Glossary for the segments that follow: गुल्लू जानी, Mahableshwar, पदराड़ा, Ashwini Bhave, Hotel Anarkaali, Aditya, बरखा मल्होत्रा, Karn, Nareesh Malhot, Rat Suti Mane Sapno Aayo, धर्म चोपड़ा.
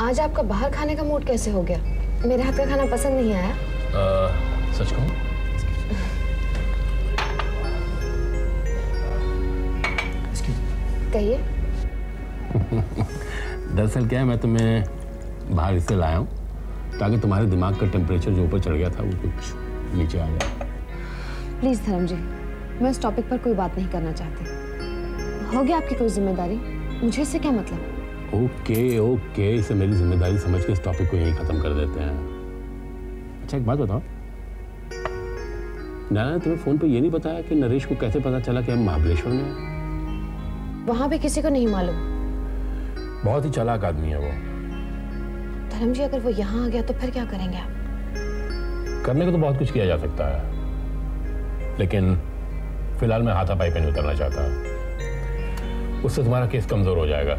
आज आपका बाहर खाने का मूड कैसे हो गया? मेरे हाथ का खाना पसंद नहीं आया? सच कहूं? कहिए। दरअसल क्या है, मैं तुम्हें बाहर इससे लाया हूँ ताकि तुम्हारे दिमाग का टेम्परेचर जो ऊपर चढ़ गया था वो कुछ नीचे आ जाए। प्लीज धर्म जी, मैं इस टॉपिक पर कोई बात नहीं करना चाहती। हो गया आपकी कोई जिम्मेदारी, मुझे इससे क्या मतलब? ओके, इसे मेरी जिम्मेदारी समझ के इस टॉपिक को यहीं खत्म कर देते हैं। अच्छा एक बात बताओ, नाना तुम्हें फोन पे ये नहीं बताया कि नरेश को कैसे पता चला कि हम महाबलेश्वर में हैं? वहाँ पे किसी को नहीं मालूम। बहुत ही चालाक आदमी है वो। धर्म जी अगर वो यहाँ आ गया तो फिर क्या करेंगे आप? करने को तो बहुत कुछ किया जा सकता है, लेकिन फिलहाल मैं हाथापाई पे नहीं उतरना चाहता। उससे तुम्हारा केस कमजोर हो जाएगा।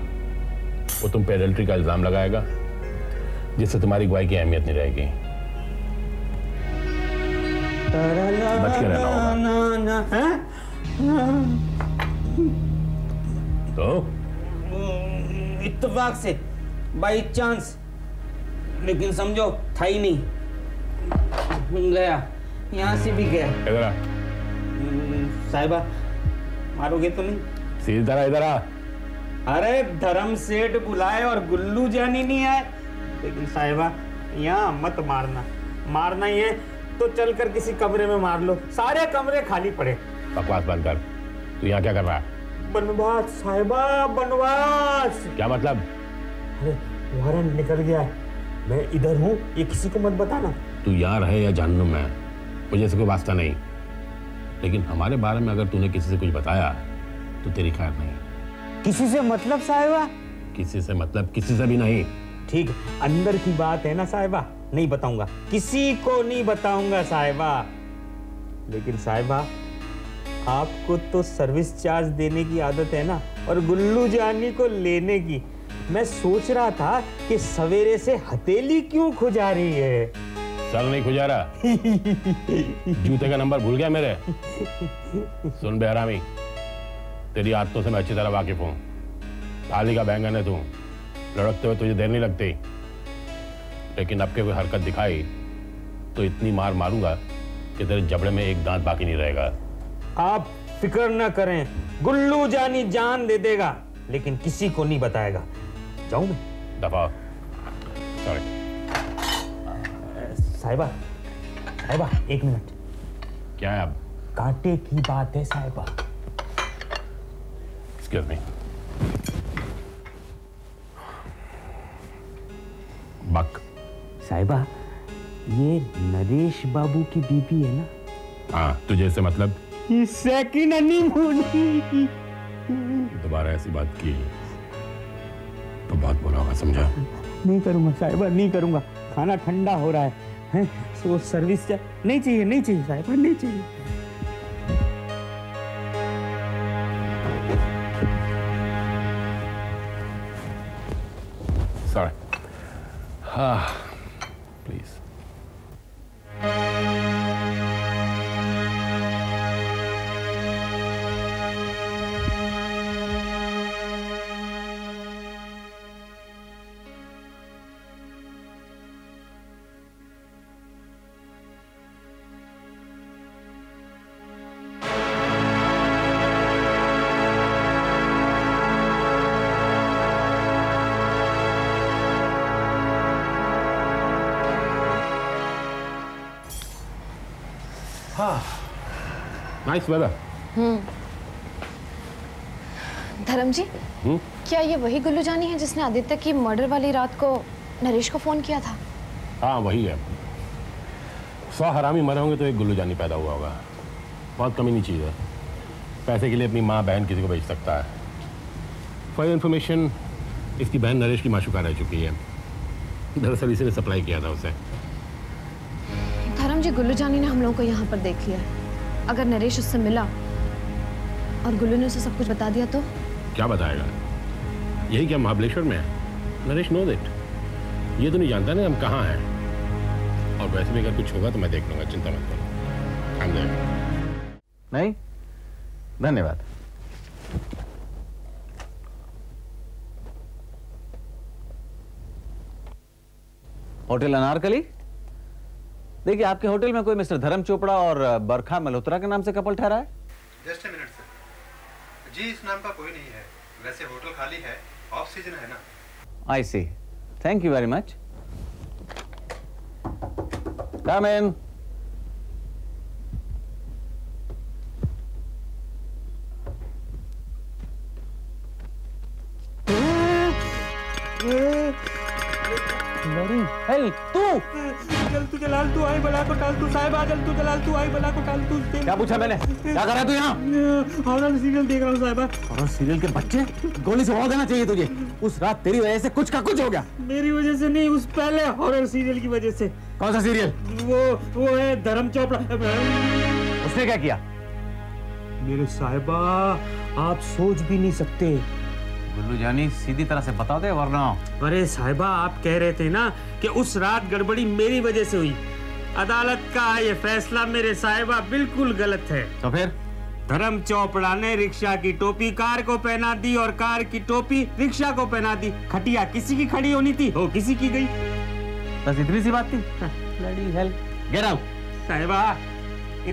वो तुम पे एडल्ट्री का इल्जाम लगाएगा जिससे तुम्हारी गवाही की अहमियत नहीं रहेगी। बच के रहना होगा। तो इत्तेफाक से बाई चांस, लेकिन समझो था ही नहीं, गया यहाँ से भी गया। इधर आ साहिबा, मारोगे तो नहीं? सीधा इधर आ। अरे धर्म सेठ बुलाए और गुल्लू जानी नहीं आए, लेकिन साहिबा यहाँ मत मारना। मारना ये तो चलकर किसी कमरे में मार लो, सारे कमरे खाली पड़े। बकवास बंद कर, तू यहाँ क्या कर रहा है? बनवास साहिबा, बनवास। क्या मतलब? अरे वारंट निकल गया है, मैं इधर हूँ ये किसी को मत बताना। तू यहाँ रहे या जहन्नुम में, मुझे इससे कोई वास्ता नहीं, लेकिन हमारे बारे में अगर तूने किसी से कुछ बताया तो तेरी खैर नहीं। किसी से मतलब साहिबा? किसी से मतलब किसी से भी नहीं। ठीक, अंदर की बात है ना साहिबा, नहीं बताऊंगा, किसी को नहीं बताऊंगा साहिबा। लेकिन साहिबा आपको तो सर्विस चार्ज देने की आदत है ना, और गुल्लू जानी को लेने की। मैं सोच रहा था कि सवेरे से हथेली क्यों खुजा रही है? सर नहीं खुजा रहा। जूते का नंबर भूल गया मेरे? सुन बेहरामी, तेरी आदतों से मैं अच्छी तरह वाकिफ हूँ। ताली का बैंगन है तू, लड़कते हुए तुझे देर नहीं लगती, लेकिन अब के कोई हरकत दिखाई तो इतनी मार मारूंगा कि तेरे जबड़े में एक दांत बाकी नहीं रहेगा। आप फिक्र न करें, गुल्लू जानी जान दे देगा, लेकिन किसी को नहीं बताएगा। जाऊं मैं? दफा। सॉरी साहिबा, साहिबा एक मिनट। क्या है अब? कांटे की बात है साहिबा। बक साहिबा, ये नरेश बाबू की बीबी है ना? हाँ, तुझे इससे मतलब? इससे की नहीं मुनी। दोबारा ऐसी बात की तो बहुत बुरा होगा, समझा? नहीं करूंगा साहिबा, नहीं करूंगा। खाना ठंडा हो रहा है, तो सर्विस नहीं चाहिए, नहीं चाहिए साहिबा, नहीं चाहिए। Ah, please. Nice weather. Dharam ji, क्या ये वही गुल्लू जानी है जिसने आदित्य की मर्डर वाली रात को नरेश को फोन किया था? हाँ वही है। 100 हरामी मरे होंगे तो एक गुल्लू जानी पैदा हुआ होगा। बहुत कमीनी चीज़ है, पैसे के लिए अपनी माँ बहन किसी को बेच सकता है। फॉर इन्फॉर्मेशन, इसकी बहन नरेश की माशूका रह चुकी है। दरअसल इसी ने सप्लाई किया था उसे। धर्म जी, गुल्लू जानी ने हम लोगों को यहाँ पर देख लिया। अगर नरेश उससे मिला और गुल्लू ने उसे सब कुछ बता दिया तो? क्या बताएगा? यही क्या महाबलेश्वर में है? Naresh no that. ये तो नहीं जानता ना हम कहाँ हैं, और वैसे भी अगर कुछ होगा तो मैं देख लूंगा, चिंता मत करो। नहीं, धन्यवाद। होटल अनारकली। देखिए आपके होटल में कोई मिस्टर धर्म चोपड़ा और बरखा मल्होत्रा के नाम से कपल ठहरा है? Just a minute sir. जी इस नाम का कोई नहीं है, वैसे होटल खाली है, ऑफ सीजन है ना। I see, thank you very much. Come in. तू तू जलाल तू आई बला को टाल तू साहिब आजल तू जलाल तू आई बला को टाल तू। क्या पूछा मैंने? क्या कर रहा है तू यहाँ? हॉरर सीरियल देख रहा हूँ साहिबा। हॉरर सीरियल के बच्चे, गोली से उड़ा देना चाहिए तुझे। उस रात तेरी वजह से कुछ का कुछ हो गया। मेरी वजह से नहीं, उस पहले हॉरर सीरियल की वजह से। कौन सा सीरियल? वो है धर्म चोपड़ा। उसने क्या किया? मेरे साहिबा आप सोच भी नहीं सकते। गुल्लू जानी सीधी तरह से बता दे वरना। अरे साहिबा आप कह रहे थे ना कि उस रात गड़बड़ी मेरी वजह से हुई। अदालत का ये फैसला मेरे साहिबा बिल्कुल गलत है। तो फिर? धर्म चोपड़ा ने रिक्शा की टोपी कार को पहना दी और कार की टोपी रिक्शा को पहना दी। खटिया किसी की खड़ी होनी थी, वो किसी की गई। बस इतनी सी बात थी। Bloody hell, get out. साहिबा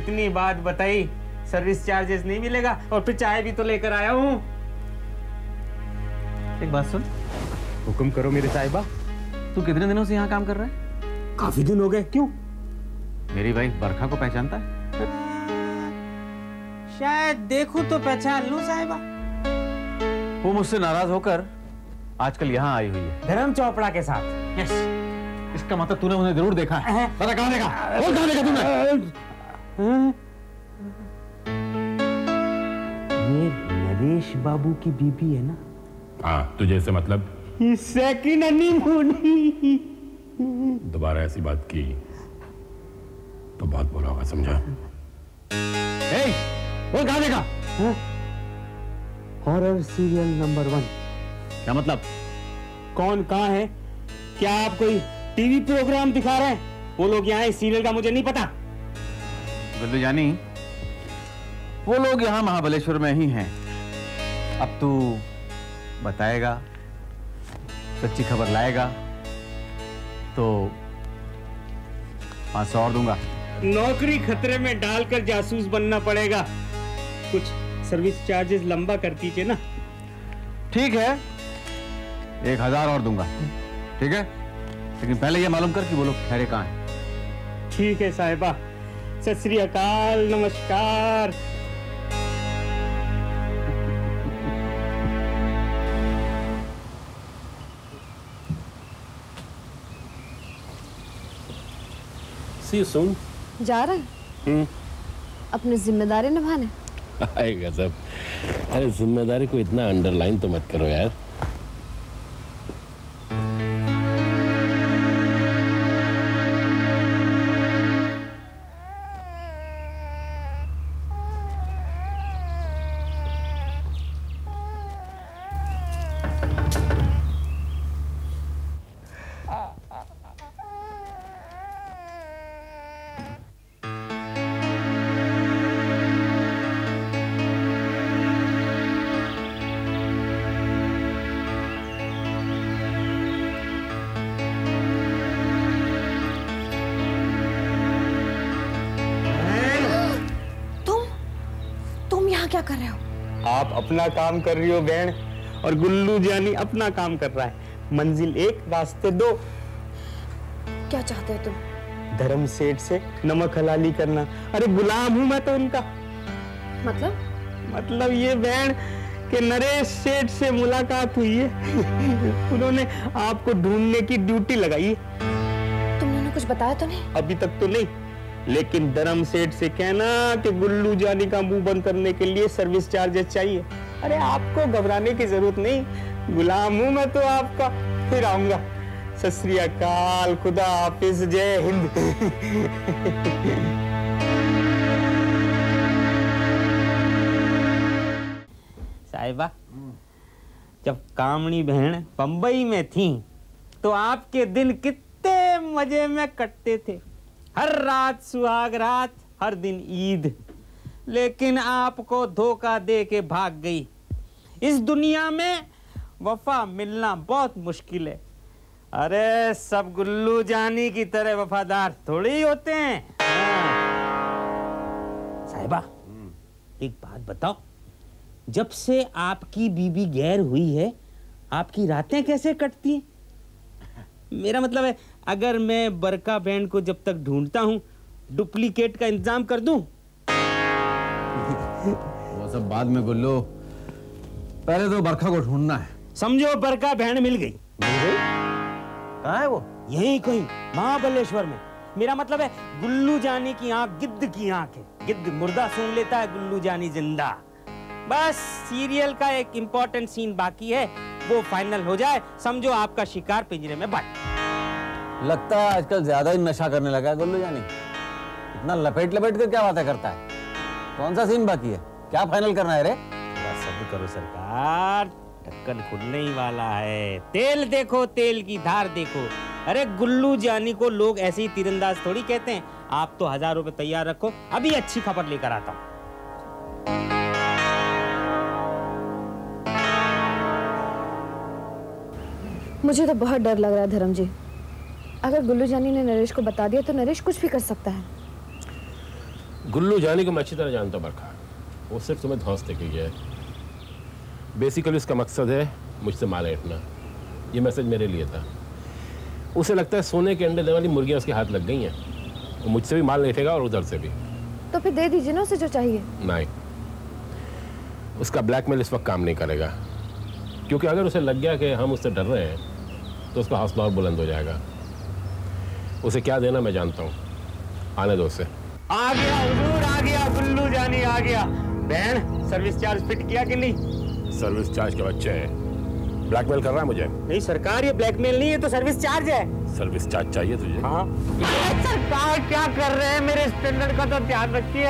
इतनी बात बताई, सर्विस चार्जेस नहीं मिलेगा? और फिर चाय भी तो लेकर आया हूँ। एक बात सुन, हुक्म करो मेरे साहिबा। तू कितने दिनों से यहाँ काम कर रहा है? काफी दिन हो गए। क्यों? मेरी वाइफ बरखा को पहचानता है? शायद देखूं तो पहचान लूं साहिबा। वो मुझसे नाराज होकर आजकल यहाँ आई हुई है, धर्म चोपड़ा के साथ। यस, इसका मतलब तूने उन्हें जरूर देखा है। पता कहाँ देखा? कौन कहाँ देखा तूने? ये नरेश बाबू की बीबी है ना? हाँ, तुझे से मतलब? Second honeymoon. दोबारा ऐसी बात की तो बहुत बुरा होगा, समझा? ए, वो गाने का हॉरर सीरियल नंबर 1। क्या मतलब? कौन कहाँ है? क्या आप कोई टीवी प्रोग्राम दिखा रहे हैं? वो लोग यहाँ इस सीरियल का मुझे नहीं पता। बिल्लू जानी, वो लोग यहाँ महाबलेश्वर में ही हैं। अब तू बताएगा, सच्ची खबर लाएगा तो 500 और दूंगा। नौकरी खतरे में डालकर जासूस बनना पड़ेगा। कुछ सर्विस चार्जेस लंबा कर दीजिए ना। ठीक है, 1000 और दूंगा। ठीक है, लेकिन पहले ये मालूम कर कि वो लोग ठहरे कहाँ हैं। ठीक है साहिबा, सत श्री अकाल, नमस्कार। सुन जा रहे हैं अपनी जिम्मेदारी निभाने। हाय गजब। अरे जिम्मेदारी को इतना अंडरलाइन तो मत करो यार। आप अपना काम कर रही हो बहन, और गुल्लू जानी अपना काम कर रहा है। मंजिल 1 रास्ते 2। क्या चाहते हो तुम? धर्म सेठ से नमक हलाली करना। अरे गुलाम हूँ मैं तो उनका। मतलब? मतलब ये बहन कि नरेश सेठ से मुलाकात हुई है। उन्होंने आपको ढूंढने की ड्यूटी लगाई। तुमने उन्हें कुछ बताया तो नहीं? अभी तक तो नहीं, लेकिन धर्म सेठ से कहना कि गुल्लू जानी का मुंह बंद करने के लिए सर्विस चार्जेस चाहिए। अरे आपको घबराने की जरूरत नहीं, गुलाम हूं मैं तो आपका। फिर आऊंगा। सत श्री अकाल, खुदा हाफिज, जय हिंद। साहिबा, जब कामनी बहन बंबई में थी तो आपके दिन कितने मजे में कटते थे। हर रात सुहाग रात, हर दिन ईद। लेकिन आपको धोखा दे के भाग गई। इस दुनिया में वफा मिलना बहुत मुश्किल है। अरे सब गुल्लू जानी की तरह वफादार थोड़ी होते हैं। साहिबा एक बात बताओ, जब से आपकी बीबी गैर हुई है आपकी रातें कैसे कटती हैं? मेरा मतलब है अगर मैं बरका बहन को जब तक ढूंढता हूँ डुप्लीकेट का इंतजाम कर दूं? वो सब बाद में गुल्लू, पहले तो बरका को ढूंढना है। समझो बरका बहन मिल गई। कहाँ है वो? यही कहीं महाबलेश्वर में। मेरा मतलब है गुल्लू जानी की आंख गिद्ध की आंख है, गिद्ध मुर्दा सूंघ लेता है, गुल्लू जानी जिंदा। बस सीरियल का एक इम्पोर्टेंट सीन बाकी है, वो फाइनल हो जाए समझो आपका शिकार पिंजरे में बंद। लगता है आजकल ज्यादा ही नशा करने लगा है गुल्लू जानी, इतना लपेट लपेट कर क्या बातें करता है। कौन सा सीन बाकी है, क्या फाइनल करना है? रे सब करो सरकार, ढक्कन खुलने ही वाला है। तेल देखो, तेल की धार देखो। अरे गुल्लू जानी को लोग ऐसे ही तीरंदाज थोड़ी कहते हैं। आप तो 1000 रुपए तैयार रखो, अभी अच्छी खबर लेकर आता हूँ। मुझे तो बहुत डर लग रहा है धर्म जी, अगर गुल्लू जानी ने नरेश को बता दिया तो नरेश कुछ भी कर सकता है। गुल्लू जानी को मैं अच्छी तरह जानता हूँ बरखा, वो सिर्फ तुम्हें धौंस देके गया है। बेसिकली उसका मकसद है मुझसे मार ऐटना। ये मैसेज मेरे लिए था। उसे लगता है सोने के अंडे देने वाली मुर्गियाँ उसके हाथ लग गई हैं, तो मुझसे भी माल ऐटेगा और उधर से भी। तो फिर दे दीजिए ना उसे जो चाहिए। नहीं, उसका ब्लैकमेल इस वक्त काम नहीं करेगा, क्योंकि अगर उसे लग गया कि हम उससे डर रहे हैं तो उसका हौसला और बुलंद हो जाएगा। उसे क्या देना मैं जानता हूँ, आने दो उसे। आ गया हुजूर, आ गया गुल्लू जानी, आ गया। बहन सर्विस चार्ज फिट किया कि नहीं? सर्विस चार्ज के बच्चे हैं, ब्लैकमेल कर रहा है मुझे। नहीं सरकार, ये ब्लैकमेल नहीं है, तो सर्विस चार्ज है। सर्विस चार्ज चाहिए तुझे? हाँ। सरकार क्या कर रहे हैं, मेरे स्टैंडर्ड का तो ध्यान रखिए।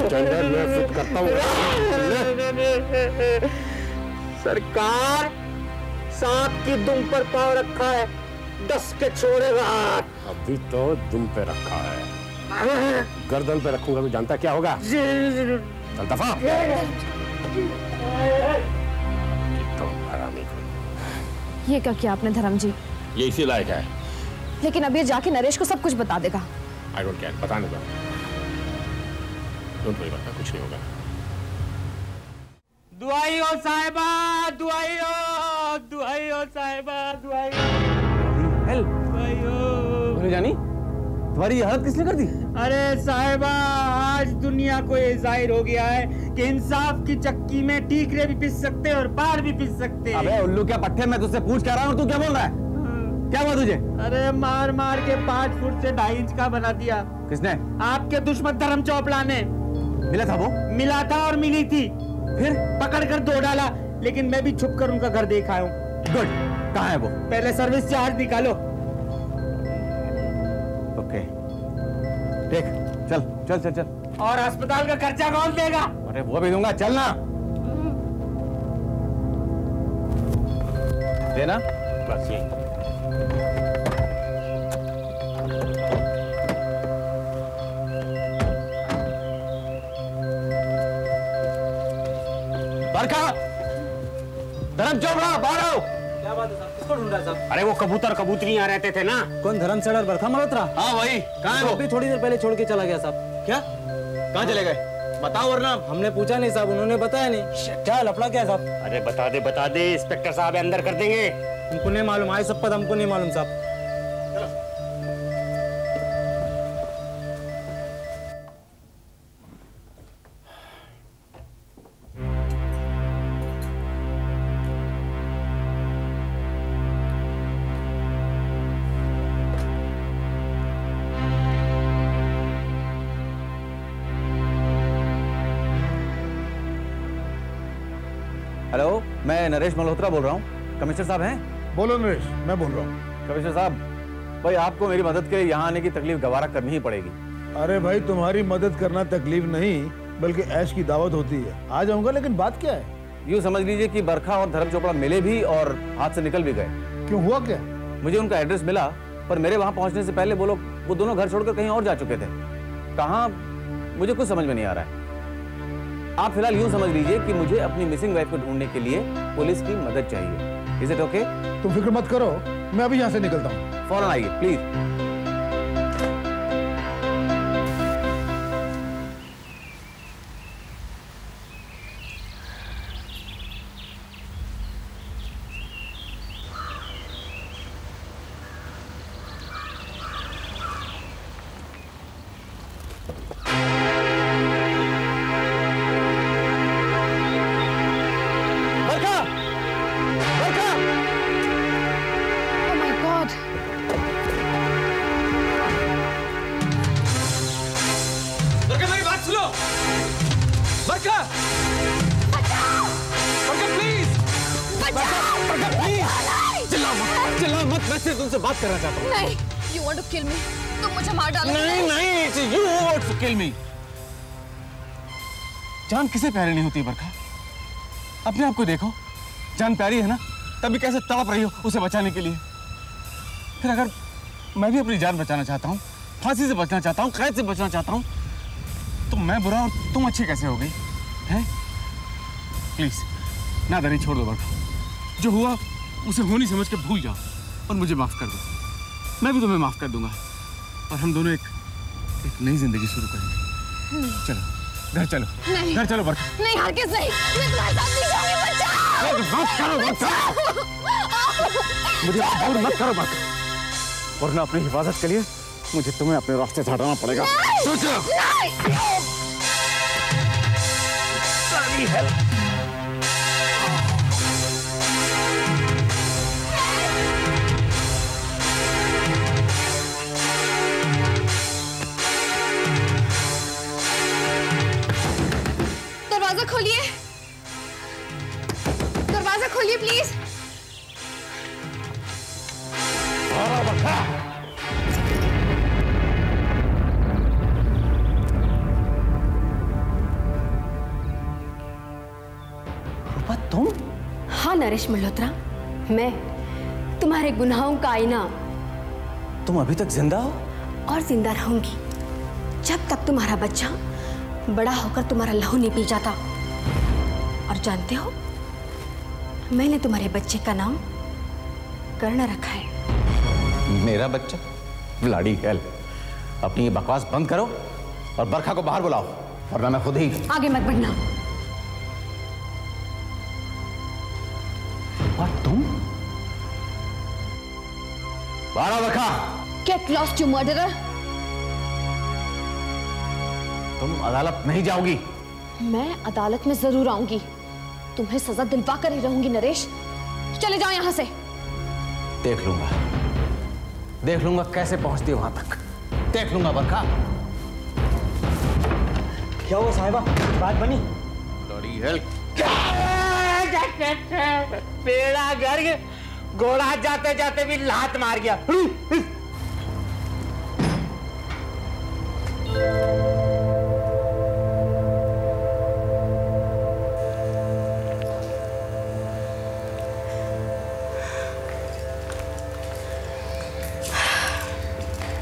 स्टैंडर्ड मैं फिट करता हूँ। सरकार सांप की दुम पर पाँव रखा है, 10 के छोड़े बात। अभी तो दुम पे रखा है, गर्दन पे रखूंगा तो जानता क्या होगा। चल दफा। ये क्या किया आपने धर्म जी? ये इसी लायक है, लेकिन अब ये जाके नरेश को सब कुछ बता देगा। I don't care, पता नहीं होगा, कुछ नहीं होगा। दुआई हो साहिबा, दुआई हो, दुआई हो साहिबा, दुआई हो, दुआई हो। गुल्लू जानी, तुम्हारी हालत किसने कर दी? अरे साहिबा, आज दुनिया को ये जाहिर हो गया है कि इंसाफ की चक्की में ठीकरे भी पिस सकते हैं और बाहर भी पिस सकते हैं। अबे उल्लू क्या पट्टे, मैं तुझसे पूछ कर रहा हूँ, तू क्या बोल रहा है? क्या हुआ तुझे? अरे मार मार के 5 फुट से 2.5 इंच का बना दिया। किसने? आपके दुश्मन धर्म चोपड़ा ने। मिला था वो? मिला था और मिली थी, फिर पकड़ कर दो डाला, लेकिन मैं भी छुप कर उनका घर देखा हूँ। गुड, कहाँ है वो? पहले सर्विस चार्ज निकालो। ओके, ठीक, चल चल चल चल। और अस्पताल का खर्चा कौन देगा? अरे वो भी दूंगा, चल ना। देना बस ये। बरखा, धर्म चोपड़ा बाहर आओ। क्या बात है साहब, किसको ढूंढ रहा है साहब? अरे वो कबूतर कबूतरी यहाँ रहते थे ना। कौन, धर्मसेठ और बरखा मल्होत्रा? हाँ वही। कहाँ है वो? अभी थोड़ी देर पहले छोड़ के चला गया साहब। क्या, कहाँ चले गए बताओ, वरना हमने पूछा नहीं साहब, उन्होंने बताया नहीं। क्या लफड़ा क्या साहब? अरे बता दे बता दे, इंस्पेक्टर साहब अंदर कर देंगे। हमको नहीं मालूम, आए सब पद हमको नहीं मालूम साहब। हेलो, मैं नरेश मल्होत्रा बोल रहा हूँ। कमिश्नर साहब हैं? बोलो नरेश, मैं बोल रहा हूँ। कमिश्नर साहब भाई, आपको मेरी मदद के यहाँ आने की तकलीफ गवारा करनी ही पड़ेगी। अरे भाई तुम्हारी मदद करना तकलीफ नहीं बल्कि ऐश की दावत होती है। आ जाऊंगा, लेकिन बात क्या है? यूँ समझ लीजिए कि बरखा और धर्म चोपड़ा मिले भी और हाथ से निकल भी गए। क्यों, हुआ क्या? मुझे उनका एड्रेस मिला, पर मेरे वहाँ पहुँचने से पहले वो दोनों घर छोड़कर कहीं और जा चुके थे। कहाँ, मुझे कुछ समझ में नहीं आ रहा है। आप फिलहाल यूं समझ लीजिए कि मुझे अपनी मिसिंग वाइफ को ढूंढने के लिए पुलिस की मदद चाहिए। Is it okay? तुम फिक्र मत करो, मैं अभी यहाँ से निकलता हूँ। फौरन आइए, प्लीज। जान किसे प्यारी नहीं होती बरखा? अपने आप को देखो, जान प्यारी है ना, तभी कैसे तड़प रही हो उसे बचाने के लिए। फिर अगर मैं भी अपनी जान बचाना चाहता हूँ, फांसी से बचना चाहता हूँ, कैद से बचना चाहता हूँ, तो मैं बुरा और तुम अच्छी कैसे हो गई हैं? प्लीज नादानी छोड़ दो बरखा, जो हुआ उसे होनी समझ के भूल जाओ और मुझे माफ कर दो। मैं भी तुम्हें माफ कर दूंगा और हम दोनों एक नई जिंदगी शुरू करेंगे। चलो घर चलो, घर चलो बरखा। नहीं हरगिज़ नहीं, मैं तुम्हारे साथ नहीं जाऊंगी। बचाओ, मत करो बरखा, मुझे मजबूर मत करो बरखा, वरना अपनी हिफाजत के लिए मुझे तुम्हें अपने रास्ते से हटाना पड़ेगा। सोचो। नहीं हेल्प खोलिए, दरवाजा खोलिए प्लीज। रूपा तुम? हाँ नरेश मल्होत्रा, मैं तुम्हारे गुनाहों का आईना। तुम अभी तक जिंदा हो? और जिंदा रहूंगी जब तक तुम्हारा बच्चा बड़ा होकर तुम्हारा लहू नहीं पी जाता। और जानते हो, मैंने तुम्हारे बच्चे का नाम कर्ण रखा है। मेरा बच्चा? ब्लडी हेल, अपनी ये बकवास बंद करो और बरखा को बाहर बुलाओ, वरना मैं खुद ही। आगे मत बढ़ना। और तुम? बाड़ा बरखा। Get lost you murderer! तुम अदालत नहीं जाओगी? मैं अदालत में जरूर आऊंगी, तुम्हें सजा दिलवा कर ही रहूंगी। नरेश चले जाओ यहां से। देख लूंगा, देख लूंगा कैसे पहुंचती वहां तक, देख लूंगा बरखा। क्या हुआ साहिबा, बात बनी? लॉरी हेल्प, पेड़ा गर्ग घोड़ा जाते जाते भी लात मार गया।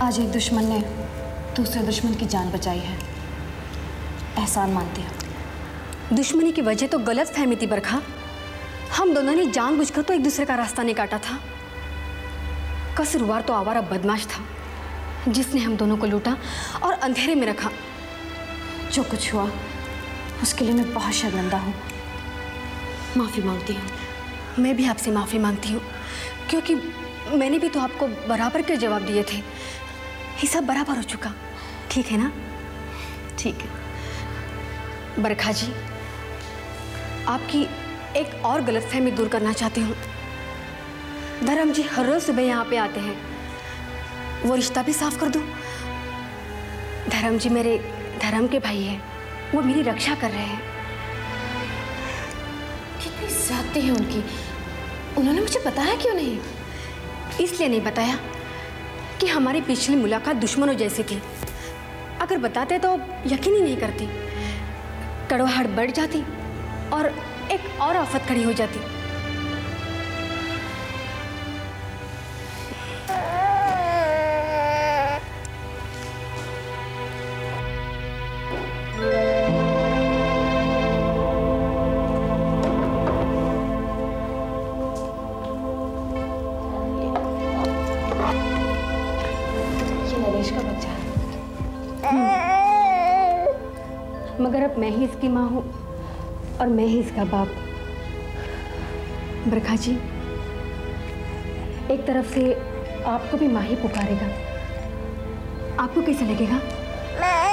आज एक दुश्मन ने दूसरे दुश्मन की जान बचाई है, एहसान मानती है। दुश्मनी की वजह तो गलत फहमी थी बरखा, हम दोनों ने जानबूझकर तो एक दूसरे का रास्ता नहीं काटा था। कसूरवार तो आवारा बदमाश था जिसने हम दोनों को लूटा और अंधेरे में रखा। जो कुछ हुआ उसके लिए मैं बहुत शर्मिंदा हूँ, माफ़ी मांगती हूँ। मैं भी आपसे माफ़ी मांगती हूँ, क्योंकि मैंने भी तो आपको बराबर के जवाब दिए थे। हिसाब बराबर हो चुका, ठीक है ना? ठीक है बरखा जी, आपकी एक और गलतफहमी दूर करना चाहती हूँ। धर्म जी हर रोज सुबह यहाँ पे आते हैं, वो रिश्ता भी साफ कर दूँ? धर्म जी मेरे धर्म के भाई हैं, वो मेरी रक्षा कर रहे हैं। कितनी जाती है उनकी, उन्होंने मुझे बताया क्यों नहीं? इसलिए नहीं बताया कि हमारी पिछली मुलाकात दुश्मनों जैसी थी। अगर बताते तो यकीन ही नहीं करती, कड़वाहट बढ़ जाती और एक और आफत खड़ी हो जाती। नरेश का बच्चा, मगर अब मैं ही इसकी माँ हूँ और मैं ही इसका बाप। बरखा जी, एक तरफ से आपको भी माँ ही पुकारेगा, आपको कैसा लगेगा?